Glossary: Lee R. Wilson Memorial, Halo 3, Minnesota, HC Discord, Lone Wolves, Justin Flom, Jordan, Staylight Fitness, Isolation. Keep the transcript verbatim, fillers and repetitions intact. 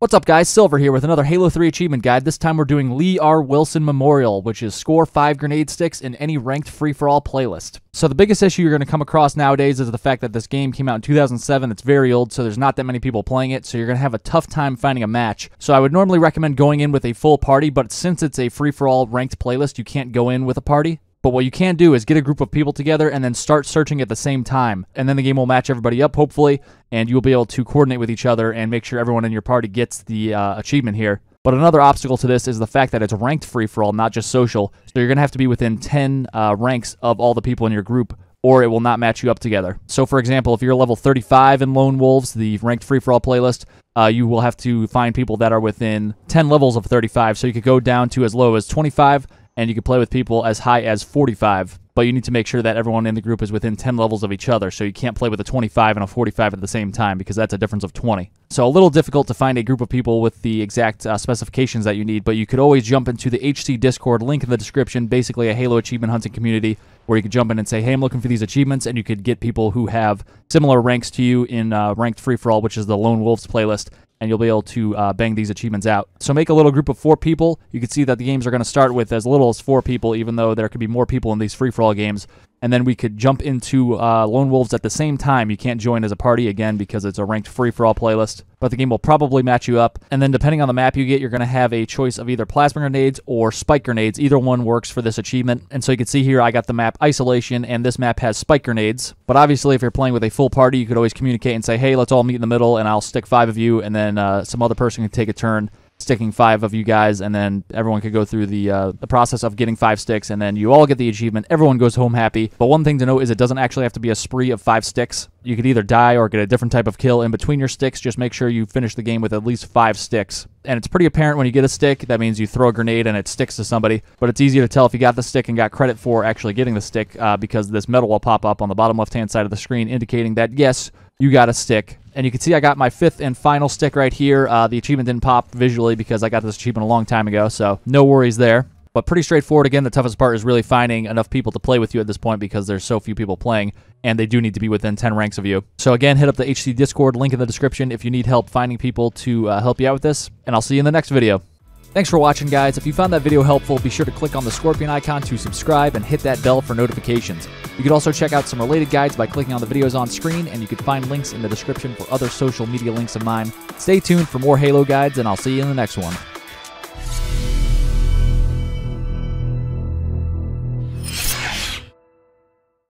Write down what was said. What's up, guys? Silver here with another Halo three achievement guide. This time we're doing Lee R. Wilson Memorial, which is score five grenade sticks in any ranked free-for-all playlist. So the biggest issue you're going to come across nowadays is the fact that this game came out in two thousand seven. It's very old, so there's not that many people playing it, so you're going to have a tough time finding a match. So I would normally recommend going in with a full party, but since it's a free-for-all ranked playlist, you can't go in with a party. But what you can do is get a group of people together and then start searching at the same time. And then the game will match everybody up, hopefully, and you'll be able to coordinate with each other and make sure everyone in your party gets the uh, achievement here. But another obstacle to this is the fact that it's ranked free-for-all, not just social. So you're going to have to be within ten uh, ranks of all the people in your group, or it will not match you up together. So, for example, if you're level thirty-five in Lone Wolves, the ranked free-for-all playlist, uh, you will have to find people that are within ten levels of thirty-five. So you could go down to as low as twenty-five, and you can play with people as high as forty-five, but you need to make sure that everyone in the group is within ten levels of each other, so you can't play with a twenty-five and a forty-five at the same time, because that's a difference of twenty. So a little difficult to find a group of people with the exact uh, specifications that you need, but you could always jump into the H C Discord, link in the description, basically a Halo achievement hunting community, where you could jump in and say, hey, I'm looking for these achievements, and you could get people who have similar ranks to you in uh, Ranked Free-For-All, which is the Lone Wolves playlist, and you'll be able to uh, bang these achievements out. So make a little group of four people. You can see that the games are going to start with as little as four people, even though there could be more people in these free-for-all games. And then we could jump into uh, Lone Wolves at the same time. You can't join as a party, again, because it's a ranked free-for-all playlist. But the game will probably match you up. And then depending on the map you get, you're going to have a choice of either plasma grenades or spike grenades. Either one works for this achievement. And so you can see here I got the map Isolation, and this map has spike grenades. But obviously, if you're playing with a full party, you could always communicate and say, hey, let's all meet in the middle, and I'll stick five of you, and then uh, some other person can take a turn sticking five of you guys, and then everyone could go through the uh, the process of getting five sticks, and then you all get the achievement. Everyone goes home happy. But one thing to note is it doesn't actually have to be a spree of five sticks. You could either die or get a different type of kill in between your sticks. Just make sure you finish the game with at least five sticks. And it's pretty apparent when you get a stick. That means you throw a grenade and it sticks to somebody. But it's easy to tell if you got the stick and got credit for actually getting the stick uh, because this medal will pop up on the bottom left-hand side of the screen indicating that, yes, you got a stick. And you can see I got my fifth and final stick right here. Uh, the achievement didn't pop visually because I got this achievement a long time ago, so no worries there. But pretty straightforward. Again, the toughest part is really finding enough people to play with you at this point because there's so few people playing, and they do need to be within ten ranks of you. So again, hit up the H C Discord, link in the description if you need help finding people to uh, help you out with this, and I'll see you in the next video. Thanks for watching, guys. If you found that video helpful, be sure to click on the scorpion icon to subscribe and hit that bell for notifications. You can also check out some related guides by clicking on the videos on screen, and you can find links in the description for other social media links of mine. Stay tuned for more Halo guides, and I'll see you in the next one.